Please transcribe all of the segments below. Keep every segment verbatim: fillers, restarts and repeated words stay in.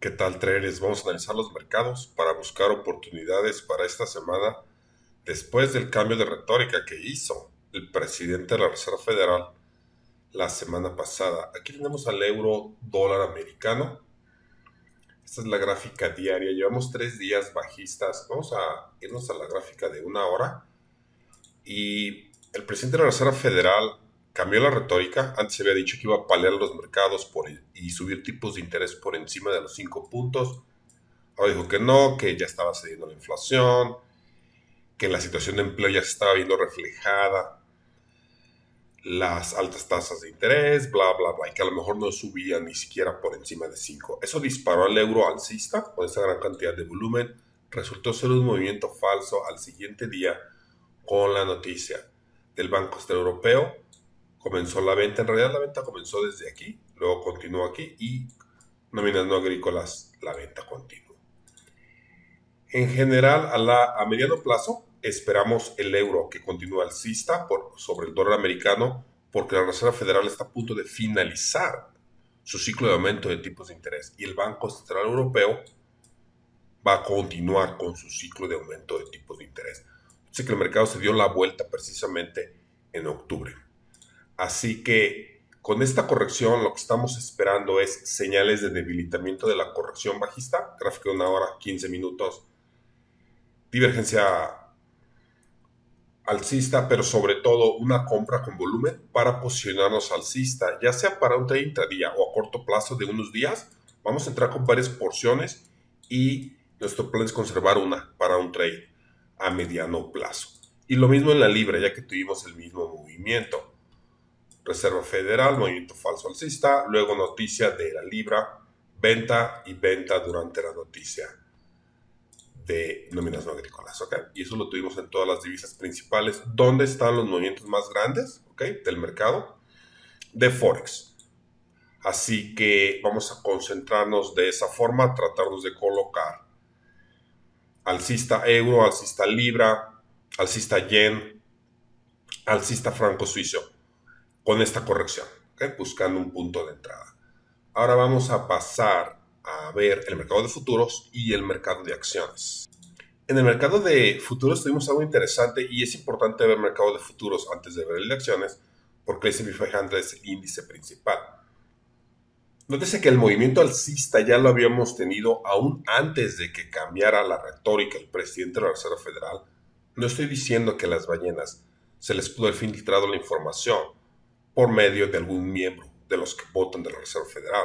¿Qué tal, traders? Vamos a analizar los mercados para buscar oportunidades para esta semana después del cambio de retórica que hizo el presidente de la Reserva Federal la semana pasada. Aquí tenemos al euro dólar americano. Esta es la gráfica diaria. Llevamos tres días bajistas. Vamos a irnos a la gráfica de una hora. Y el presidente de la Reserva Federal cambió la retórica. Antes se había dicho que iba a palear los mercados por, y subir tipos de interés por encima de los cinco puntos. Ahora dijo que no, que ya estaba cediendo la inflación, que la situación de empleo ya se estaba viendo reflejada, las altas tasas de interés, bla, bla, bla, y que a lo mejor no subía ni siquiera por encima de cinco. Eso disparó al euro alcista con esa gran cantidad de volumen. Resultó ser un movimiento falso al siguiente día con la noticia del Banco Central Europeo. Comenzó la venta, en realidad la venta comenzó desde aquí, luego continuó aquí y nóminas no agrícolas, la venta continuó. En general, a, la, a mediano plazo, esperamos el euro que continúa alcista por, sobre el dólar americano porque la Reserva Federal está a punto de finalizar su ciclo de aumento de tipos de interés y el Banco Central Europeo va a continuar con su ciclo de aumento de tipos de interés. Así que el mercado se dio la vuelta precisamente en octubre. Así que con esta corrección lo que estamos esperando es señales de debilitamiento de la corrección bajista. Gráfico de una hora, quince minutos. Divergencia alcista, pero sobre todo una compra con volumen para posicionarnos alcista. Ya sea para un treinta día o a corto plazo de unos días, vamos a entrar con varias porciones y nuestro plan es conservar una para un trade a mediano plazo. Y lo mismo en la libra, ya que tuvimos el mismo movimiento. Reserva Federal, movimiento falso alcista, luego noticia de la libra, venta y venta durante la noticia de nóminas no agrícolas, ¿ok? Y eso lo tuvimos en todas las divisas principales. ¿Dónde están los movimientos más grandes, ok, del mercado? De Forex. Así que vamos a concentrarnos de esa forma, tratarnos de colocar alcista euro, alcista libra, alcista yen, alcista franco suizo, con esta corrección, ¿okay? Buscando un punto de entrada. Ahora vamos a pasar a ver el mercado de futuros y el mercado de acciones. En el mercado de futuros tuvimos algo interesante y es importante ver el mercado de futuros antes de ver el de acciones porque el S and P quinientos es el índice principal. Nótese que el movimiento alcista ya lo habíamos tenido aún antes de que cambiara la retórica el presidente de la Reserva Federal. No estoy diciendo que a las ballenas se les pudo haber filtrado la información por medio de algún miembro de los que votan de la Reserva Federal,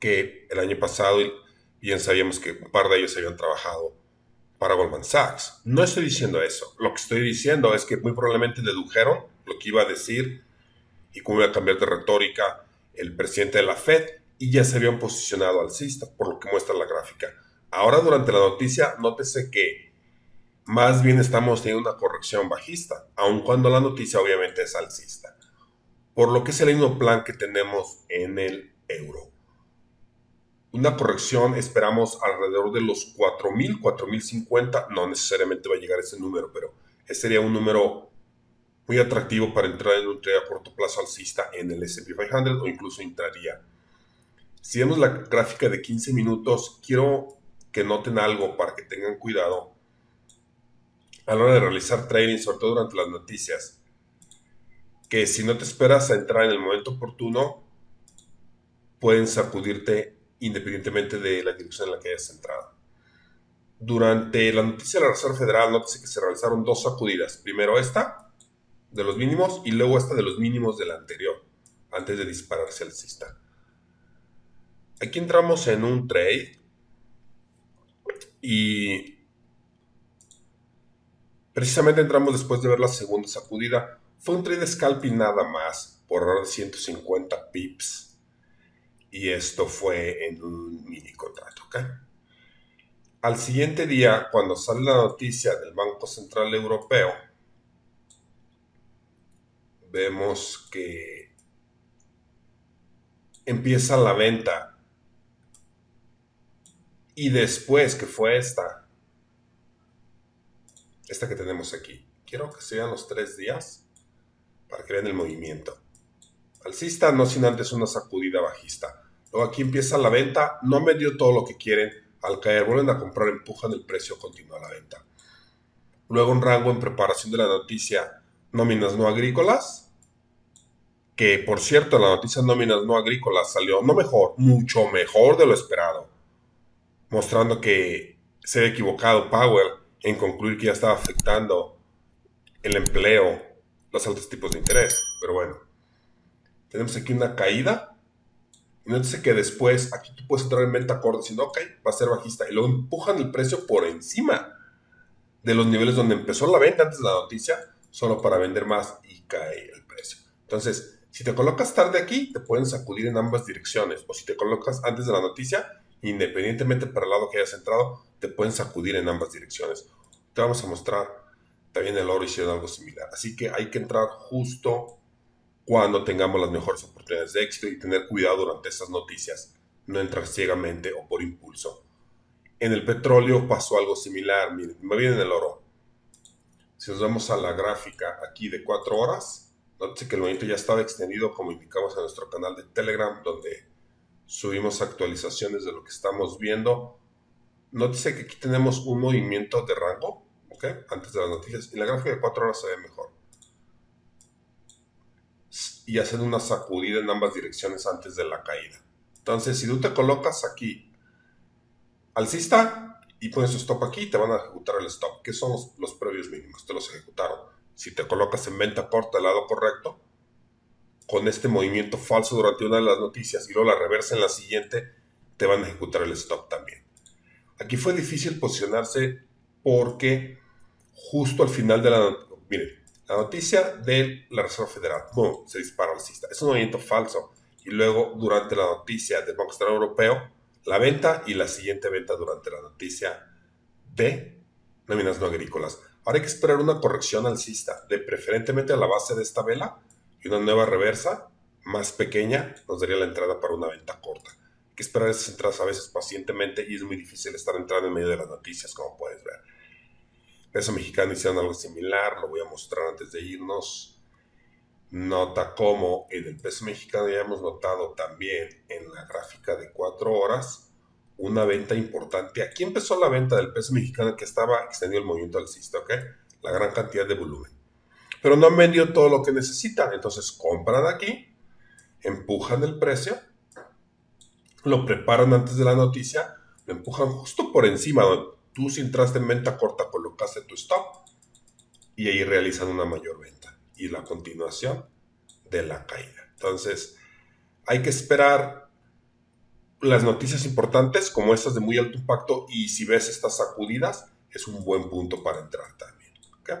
que el año pasado bien sabíamos que un par de ellos habían trabajado para Goldman Sachs. No estoy diciendo eso. Lo que estoy diciendo es que muy probablemente dedujeron lo que iba a decir y cómo iba a cambiar de retórica el presidente de la Fed y ya se habían posicionado alcista, por lo que muestra la gráfica. Ahora, durante la noticia, nótese que más bien estamos teniendo una corrección bajista, aun cuando la noticia obviamente es alcista. Por lo que es el mismo plan que tenemos en el euro. Una corrección esperamos alrededor de los cuatro mil, cuatro mil cincuenta. No necesariamente va a llegar a ese número, pero ese sería un número muy atractivo para entrar en un trade a corto plazo alcista en el S and P quinientos o incluso entraría. Si vemos la gráfica de quince minutos, quiero que noten algo para que tengan cuidado a la hora de realizar trading, sobre todo durante las noticias. Que si no te esperas a entrar en el momento oportuno, pueden sacudirte independientemente de la dirección en la que hayas entrado. Durante la noticia de la Reserva Federal, nótese que se realizaron dos sacudidas. Primero esta, de los mínimos, y luego esta de los mínimos de la anterior, antes de dispararse alcista. Aquí entramos en un trade y precisamente entramos después de ver la segunda sacudida. Fue un trade scalping nada más por ahora de ciento cincuenta pips y esto fue en un mini contrato, ¿ok? Al siguiente día, cuando sale la noticia del Banco Central Europeo, vemos que empieza la venta y después que fue esta, esta que tenemos aquí, quiero que sean los tres días para que vean el movimiento alcista, no sin antes una sacudida bajista. ¿no? Aquí empieza la venta, no me dio todo lo que quieren, al caer vuelven a comprar, empujan el precio, continúa la venta. Luego un rango en preparación de la noticia nóminas no agrícolas, que por cierto la noticia nóminas no agrícolas salió no mejor, mucho mejor de lo esperado, mostrando que se había equivocado Powell en concluir que ya estaba afectando el empleo, los altos tipos de interés. Pero bueno, tenemos aquí una caída. Y no dice que después aquí tú puedes entrar en venta corta diciendo, ok, va a ser bajista. Y luego empujan el precio por encima de los niveles donde empezó la venta antes de la noticia, solo para vender más y cae el precio. Entonces, si te colocas tarde aquí, te pueden sacudir en ambas direcciones. O si te colocas antes de la noticia, independientemente para el lado que hayas entrado, te pueden sacudir en ambas direcciones. Te vamos a mostrar también el oro hicieron algo similar. Así que hay que entrar justo cuando tengamos las mejores oportunidades de éxito y tener cuidado durante estas noticias, no entrar ciegamente o por impulso. En el petróleo pasó algo similar, miren, me viene el oro. Si nos vamos a la gráfica aquí de cuatro horas, noten que el movimiento ya estaba extendido como indicamos en nuestro canal de Telegram, donde subimos actualizaciones de lo que estamos viendo. Nótese que aquí tenemos un movimiento de rango, ¿ok? Antes de las noticias, y la gráfica de cuatro horas se ve mejor. Y hacen una sacudida en ambas direcciones antes de la caída. Entonces, si tú te colocas aquí alcista y pones tu stop aquí, te van a ejecutar el stop, que son los, los previos mínimos, te los ejecutaron. Si te colocas en venta corta al lado correcto, con este movimiento falso durante una de las noticias y luego la reversa en la siguiente, te van a ejecutar el stop también. Aquí fue difícil posicionarse porque justo al final de la noticia, miren, la noticia de la Reserva Federal, boom, se dispara alcista. Es un movimiento falso. Y luego, durante la noticia del Banco Central Europeo, la venta y la siguiente venta durante la noticia de nóminas no agrícolas. Ahora hay que esperar una corrección alcista, de preferentemente a la base de esta vela, y una nueva reversa más pequeña nos daría la entrada para una venta corta. Hay que esperar esas entradas a veces pacientemente y es muy difícil estar entrando en medio de las noticias, como puedes ver. Peso mexicano hicieron algo similar, lo voy a mostrar antes de irnos. Nota cómo en el peso mexicano ya hemos notado también en la gráfica de cuatro horas una venta importante. Aquí empezó la venta del peso mexicano que estaba extendiendo el movimiento alcista, ¿ok? La gran cantidad de volumen. Pero no han vendido todo lo que necesitan, entonces compran aquí, empujan el precio, lo preparan antes de la noticia, lo empujan justo por encima donde tú si entraste en venta corta, colocaste tu stop y ahí realizan una mayor venta y la continuación de la caída. Entonces, hay que esperar las noticias importantes como estas de muy alto impacto y si ves estas sacudidas, es un buen punto para entrar también, ¿okay?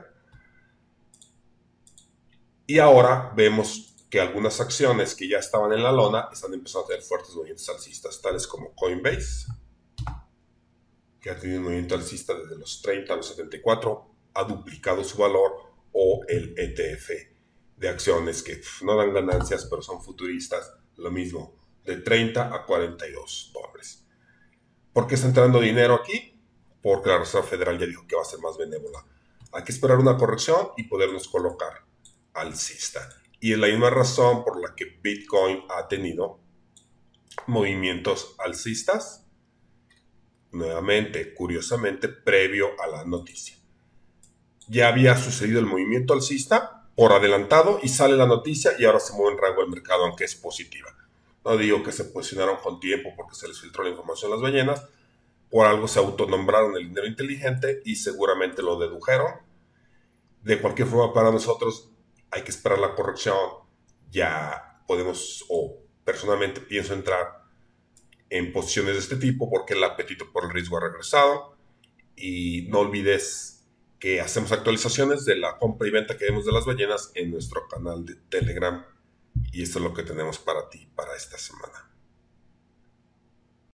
Y ahora vemos que algunas acciones que ya estaban en la lona están empezando a tener fuertes movimientos alcistas, tales como Coinbase, que ha tenido un movimiento alcista desde los treinta a los setenta y cuatro, ha duplicado su valor, o el E T F de acciones que pff, no dan ganancias, pero son futuristas, lo mismo, de treinta a cuarenta y dos dólares. ¿Por qué está entrando dinero aquí? Porque la Reserva Federal ya dijo que va a ser más benévola. Hay que esperar una corrección y podernos colocar alcista. Y es la misma razón por la que Bitcoin ha tenido movimientos alcistas, nuevamente, curiosamente, previo a la noticia. Ya había sucedido el movimiento alcista por adelantado y sale la noticia y ahora se mueve en rango del mercado, aunque es positiva. No digo que se posicionaron con tiempo porque se les filtró la información a las ballenas, por algo se autonombraron el dinero inteligente y seguramente lo dedujeron. De cualquier forma, para nosotros hay que esperar la corrección. Ya podemos, o personalmente pienso entrar en posiciones de este tipo porque el apetito por el riesgo ha regresado y no olvides que hacemos actualizaciones de la compra y venta que vemos de las ballenas en nuestro canal de Telegram y esto es lo que tenemos para ti para esta semana.